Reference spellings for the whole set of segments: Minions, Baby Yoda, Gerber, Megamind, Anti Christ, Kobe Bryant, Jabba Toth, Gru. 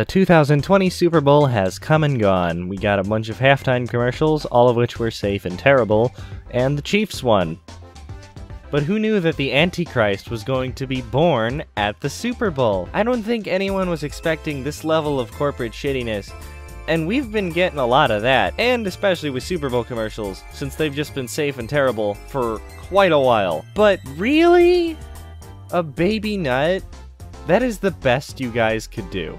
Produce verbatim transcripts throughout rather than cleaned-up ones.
The two thousand twenty Super Bowl has come and gone. We got a bunch of halftime commercials, all of which were safe and terrible, and the Chiefs won. But who knew that the Antichrist was going to be born at the Super Bowl? I don't think anyone was expecting this level of corporate shittiness, and we've been getting a lot of that, and especially with Super Bowl commercials, since they've just been safe and terrible for quite a while. But really? A baby nut? That is the best you guys could do.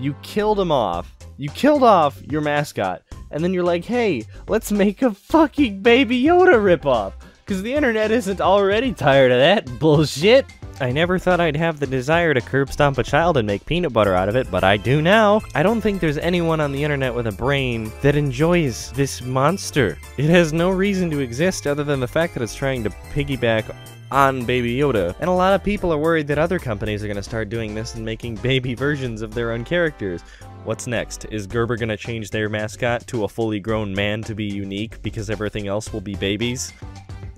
You killed him off. You killed off your mascot. And then you're like, hey, let's make a fucking Baby Yoda ripoff. Because the internet isn't already tired of that bullshit. I never thought I'd have the desire to curb stomp a child and make peanut butter out of it, but I do now. I don't think there's anyone on the internet with a brain that enjoys this monster. It has no reason to exist other than the fact that it's trying to piggyback on Baby Yoda, and a lot of people are worried that other companies are going to start doing this and making baby versions of their own characters. What's next? Is Gerber going to change their mascot to a fully grown man to be unique because everything else will be babies?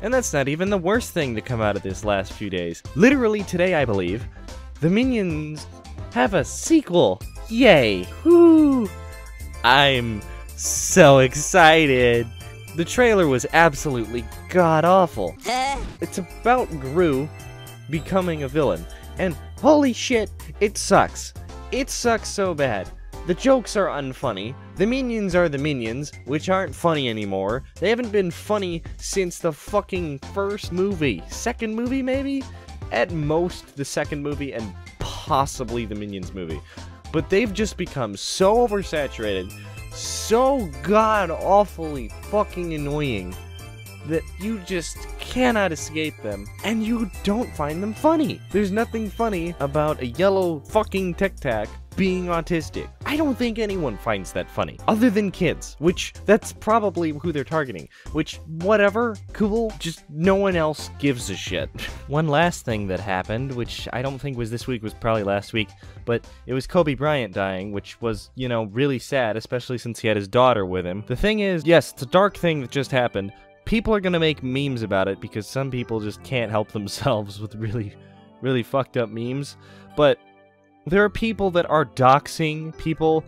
And that's not even the worst thing to come out of this last few days. Literally today, I believe, the Minions have a sequel! Yay! Woo! I'm so excited! The trailer was absolutely god-awful. It's about Gru becoming a villain, and holy shit, it sucks. It sucks so bad. The jokes are unfunny, the Minions are the Minions, which aren't funny anymore. They haven't been funny since the fucking first movie. Second movie, maybe? At most, the second movie, and possibly the Minions movie. But they've just become so oversaturated, so god-awfully fucking annoying that you just cannot escape them, and you don't find them funny. There's nothing funny about a yellow fucking Tic Tac being autistic. I don't think anyone finds that funny, other than kids, which that's probably who they're targeting, which, whatever, cool, just no one else gives a shit. One last thing that happened, which I don't think was this week, was probably last week, but it was Kobe Bryant dying, which was, you know, really sad, especially since he had his daughter with him. The thing is, yes, it's a dark thing that just happened. People are gonna make memes about it because some people just can't help themselves with really, really fucked up memes, but there are people that are doxing people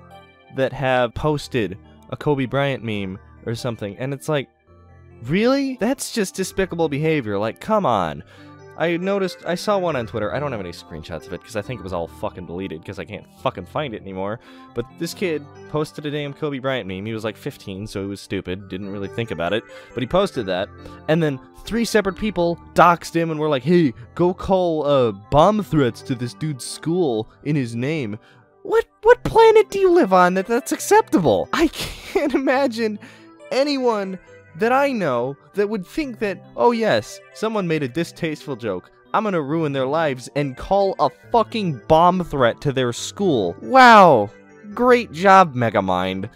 that have posted a Kobe Bryant meme or something, and it's like, really? That's just despicable behavior, like, come on. I noticed, I saw one on Twitter, I don't have any screenshots of it because I think it was all fucking deleted because I can't fucking find it anymore, but this kid posted a damn Kobe Bryant meme. He was like fifteen, so he was stupid, didn't really think about it, but he posted that, and then three separate people doxed him and were like, hey, go call uh, bomb threats to this dude's school in his name. What, what planet do you live on that that's acceptable? I can't imagine anyone that I know that would think that, oh yes, someone made a distasteful joke, I'm gonna ruin their lives and call a fucking bomb threat to their school. Wow! Great job, Megamind.